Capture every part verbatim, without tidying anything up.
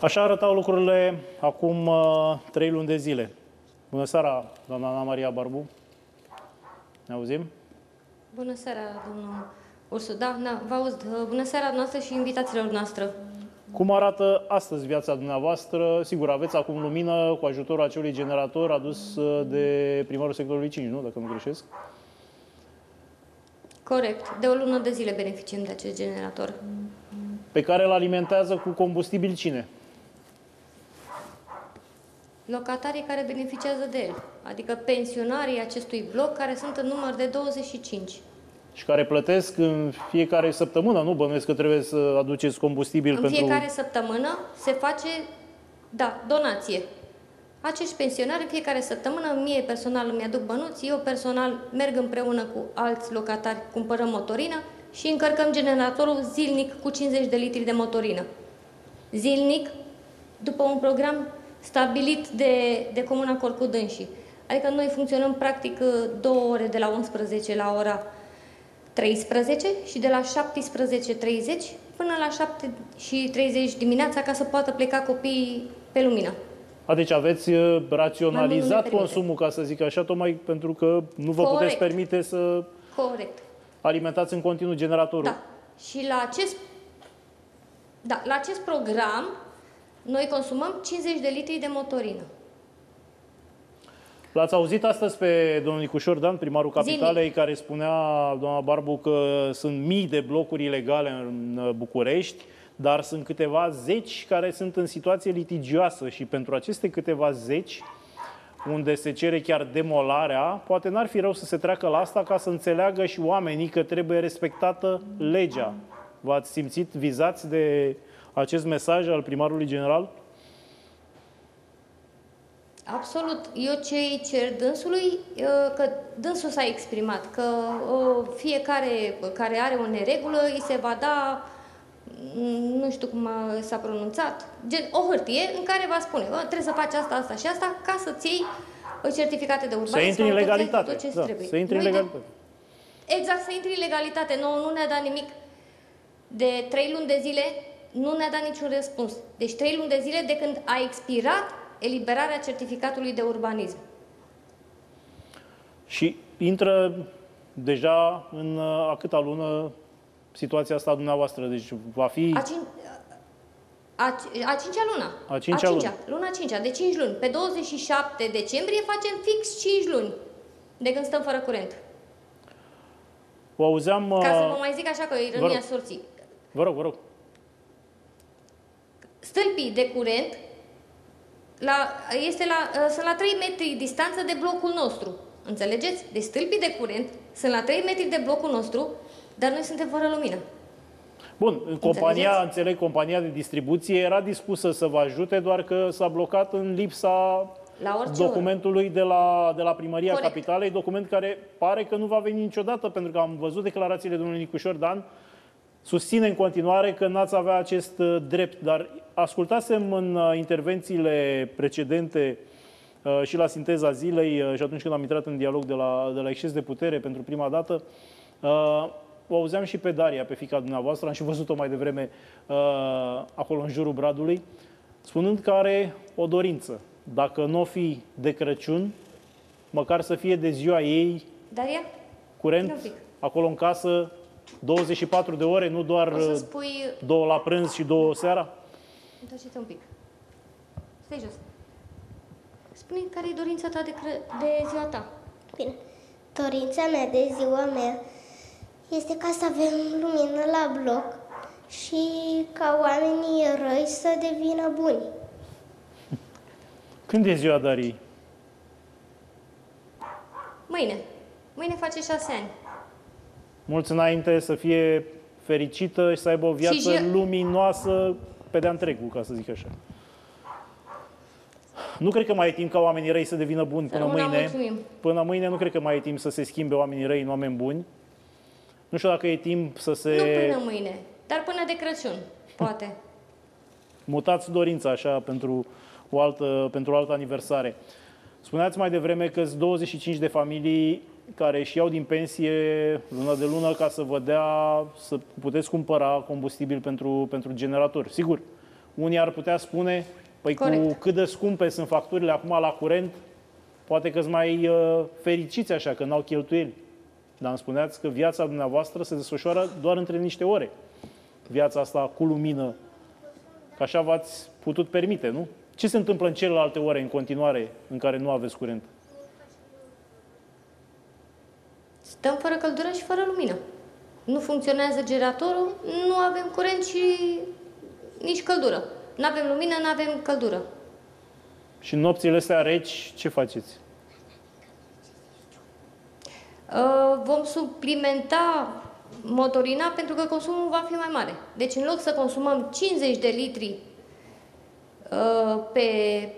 Așa arătau lucrurile acum trei luni de zile. Bună seara, doamna Ana Maria Barbu. Ne auzim? Bună seara, domnul Ursu. Da, da, vă aud. Bună seara noastră și invitațiilor noastre. Cum arată astăzi viața dumneavoastră? Sigur, aveți acum lumină cu ajutorul acelui generator adus de primarul sectorului cinci, nu? Dacă nu greșesc. Corect. De o lună de zile beneficiem de acest generator. Pe care îl alimentează cu combustibil cine? Locatarii care beneficiază de el, adică pensionarii acestui bloc, care sunt în număr de douăzeci și cinci. Și care plătesc în fiecare săptămână, nu? Bănuiesc că trebuie să aduceți combustibil în pentru... În fiecare săptămână se face, da, donație. Acești pensionari în fiecare săptămână, mie personal îmi aduc bănuți, eu personal merg împreună cu alți locatari, cumpărăm motorină și încărcăm generatorul zilnic cu cincizeci de litri de motorină. Zilnic, după un program stabilit de, de comun acord cu dânsii. Adică noi funcționăm practic două ore de la unsprezece la ora treisprezece și de la șaptesprezece treizeci până la șapte și treizeci dimineața ca să poată pleca copiii pe lumină. A, deci aveți raționalizat consumul, ca să zic așa, tocmai pentru că nu vă Corect. puteți permite să Corect. alimentați în continuu generatorul. Da. Și la acest, da, la acest program noi consumăm cincizeci de litri de motorină. L-ați auzit astăzi pe domnul Nicușor Dan, primarul Capitalei, Zilnic. care spunea, doamna Barbu, că sunt mii de blocuri ilegale în București, dar sunt câteva zeci care sunt în situație litigioasă și pentru aceste câteva zeci, unde se cere chiar demolarea, poate n-ar fi rău să se treacă la asta ca să înțeleagă și oamenii că trebuie respectată legea. V-ați simțit vizați de acest mesaj al primarului general? Absolut. Eu ce îi cer dânsului, că dânsul s-a exprimat, că fiecare care are o neregulă îi se va da, nu știu cum s-a pronunțat, gen, o hârtie în care va spune trebuie să faci asta, asta și asta ca să-ți iei certificate de urbanism. Să intri în legalitate. Da, să intri în legalitate. Exact, să intri în legalitate. Nouă nu ne-a dat nimic. De trei luni de zile nu ne-a dat niciun răspuns. Deci trei luni de zile de când a expirat eliberarea certificatului de urbanism. Și intră deja în a câta lună situația asta dumneavoastră, deci va fi... A, cin... a, a cincea lună. A cincea a cincea. Lună. Luna a cincea, de cinci luni. Pe douăzeci și șapte decembrie facem fix cinci luni de când stăm fără curent. O auzeam... Ca să vă mai zic așa, că e ironia sorții. Vă rog, vă rog. Stâlpii de curent la, este la, sunt la trei metri distanță de blocul nostru. Înțelegeți? Deci stâlpii de curent sunt la trei metri de blocul nostru, dar noi suntem fără lumină. Bun, compania, înțeleg, compania de distribuție era dispusă să vă ajute, doar că s-a blocat în lipsa documentului de la, de la Primăria Corect. Capitalei, document care pare că nu va veni niciodată, pentru că am văzut declarațiile domnului Nicușor Dan, susține în continuare că n-ați avea acest drept, dar ascultasem în intervențiile precedente și la sinteza zilei și atunci când am intrat în dialog de la, de la exces de putere pentru prima dată, o auzeam și pe Daria, pe fiica dumneavoastră, am și văzut-o mai devreme acolo în jurul bradului, spunând că are o dorință. Dacă nu o fi de Crăciun, măcar să fie de ziua ei Daria? curent, acolo în casă, douăzeci și patru de ore, nu doar spui... două la prânz și două seara? Întoarceți un pic. Stai jos. Spune care e dorința ta de, de ziua ta. Bine. Dorința mea de ziua mea este ca să avem lumină la bloc și ca oamenii răi să devină buni. Când e ziua Dariei? Mâine. Mâine face șase ani. Mulți înainte să fie fericită și să aibă o viață și... luminoasă pe de-a întregul, ca să zic așa. Nu cred că mai e timp ca oamenii răi să devină buni până Rămâna mâine. Mulțumim. Până mâine nu cred că mai e timp să se schimbe oamenii răi în oameni buni. Nu știu dacă e timp să se... Nu până mâine, dar până de Crăciun, poate. Mutați dorința așa pentru o altă, pentru o altă aniversare. Spuneați mai devreme că sunt douăzeci și cinci de familii care își iau din pensie lună de lună ca să vă dea, să puteți cumpăra combustibil pentru, pentru generator. Sigur, Unii ar putea spune, păi Corect. Cu cât de scumpe sunt facturile acum la curent, poate că-s mai uh, fericiți așa, că n-au cheltuieli. Dar îmi spuneați că viața dumneavoastră se desfășoară doar între niște ore. Viața asta cu lumină, că așa v-ați putut permite, nu? Ce se întâmplă în celelalte ore, în continuare, în care nu aveți curent? Stăm fără căldură și fără lumină. Nu funcționează generatorul, nu avem curent și nici căldură. Nu avem lumină, nu avem căldură. Și în nopțile astea reci, ce faceți? Uh, vom suplimenta motorina pentru că consumul va fi mai mare. Deci în loc să consumăm cincizeci de litri uh, pe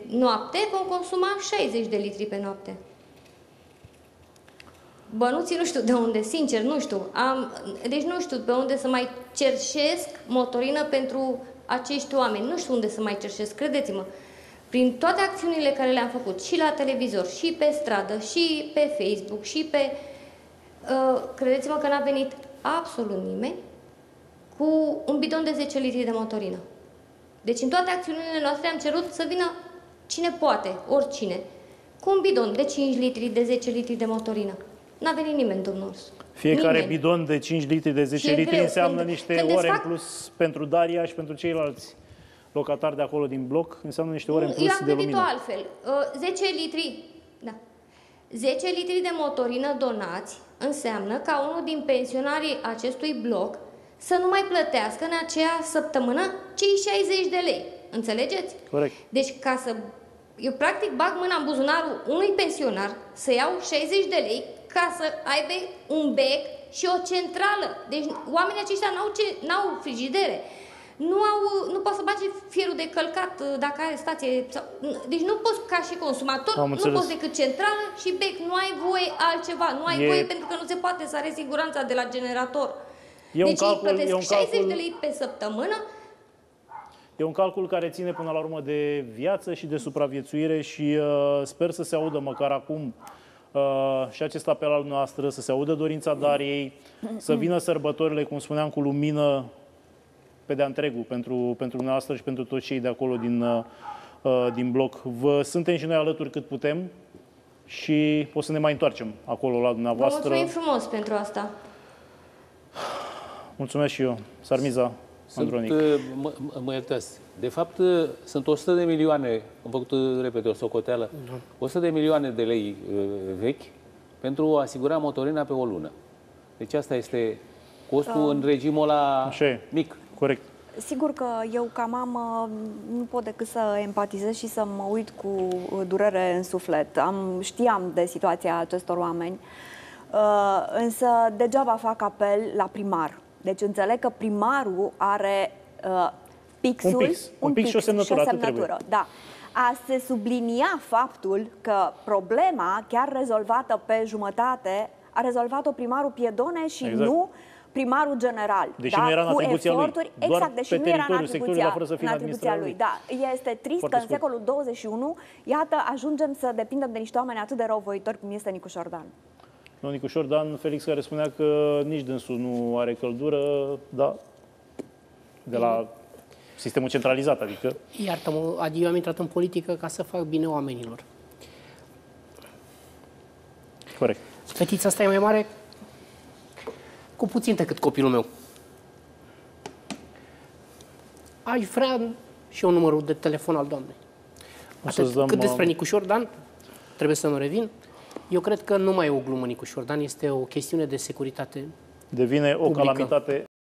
noapte, vom consuma șaizeci de litri pe noapte. Bănuții nu știu de unde, sincer, nu știu. Am, deci nu știu pe unde să mai cerșesc motorină pentru acești oameni. Nu știu unde să mai cerșesc, credeți-mă. Prin toate acțiunile care le-am făcut, și la televizor, și pe stradă, și pe Facebook, și pe... Uh, credeți-mă că n-a venit absolut nimeni cu un bidon de zece litri de motorină. Deci în toate acțiunile noastre am cerut să vină cine poate, oricine, cu un bidon de cinci litri, de zece litri de motorină. N-a venit nimeni, domnul Ursu. Fiecare nimeni. Bidon de cinci litri, de zece litri înseamnă când, niște când ore desfac... în plus pentru Daria și pentru ceilalți locatari de acolo din bloc. Înseamnă niște ore în plus de lumină. Eu am altfel. zece litri, da. zece litri de motorină donați înseamnă ca unul din pensionarii acestui bloc să nu mai plătească în aceea săptămână cei șaizeci de lei. Înțelegeți? Corect. Deci ca să... Eu practic bag mâna în buzunarul unui pensionar să iau șaizeci de lei ca să aibă un bec și o centrală. Deci oamenii aceștia n-au frigidere, nu, au, nu poate să bage fierul de călcat dacă are stație. Sau, deci nu poți ca și consumator, nu poți decât centrală și bec. Nu ai voie altceva, nu ai e... voie pentru că nu se poate să are siguranța de la generator. E deci calcul, îi plătesc șaizeci de lei pe săptămână. E un calcul care ține până la urmă de viață și de supraviețuire și uh, sper să se audă măcar acum Uh, și acest apel al noastră, să se audă dorința Dariei, să vină sărbătorile, cum spuneam, cu lumină pe de-a întregul, pentru, pentru noastră și pentru toți cei de acolo din, uh, din bloc. Vă suntem și noi alături cât putem și o să ne mai întoarcem acolo la dumneavoastră. Vă mulțumim frumos pentru asta. Mulțumesc și eu. Sarmiza Andronic. Mă iertați. De fapt, sunt o sută de milioane, am făcut repede o socoteală, o sută de milioane de lei vechi pentru a asigura motorina pe o lună. Deci asta este costul în regimul ăla mic. Corect. Sigur că eu, ca mamă, nu pot decât să empatizez și să mă uit cu durere în suflet. Am, știam de situația acestor oameni, însă degeaba fac apel la primar. Deci înțeleg că primarul are uh, pixul, un pix, un un pix, pix și o semnătură. Și o semnătură. Da. A se sublinia faptul că problema, chiar rezolvată pe jumătate, a rezolvat-o primarul Piedone și exact. Nu primarul general. Deși da? Nu era în atribuția lui. Exact, deși nu era în atribuția, în atribuția lui. lui. Da. Este trist Foarte că în secolul douăzeci și unu, iată, ajungem să depindem de niște oameni atât de răuvoitori cum este Nicușor Dan. Nu, Nicușor Dan, Felix, care spunea că nici dânsul nu are căldură, da, de la sistemul centralizat, adică... Iartă-mă, adică eu am intrat în politică ca să fac bine oamenilor. Corect. Fetița asta e mai mare cu puțin decât copilul meu. Aș vrea și eu numărul de telefon al doamnei. Atât, dăm, cât despre Nicușor Dan, trebuie să nu revin. Eu cred că nu mai e o glumă, Nicușor Dan, este o chestiune de securitate. Devine o publică. Calamitate.